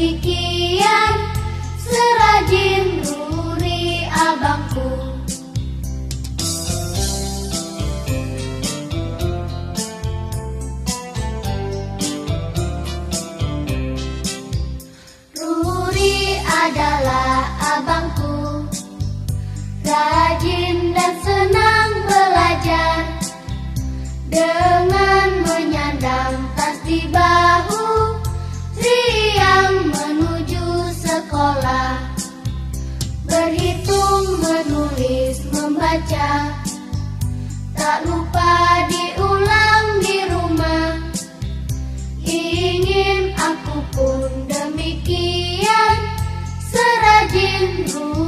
demikian serajin Ruri abangku. Adalah abangku, rajin dan senang belajar, dengan menyandang tas di bahu, siang menuju sekolah, berhitung, menulis, membaca, tak lupa diulang di rumah. Ingin aku pun demikian serajin Ruri.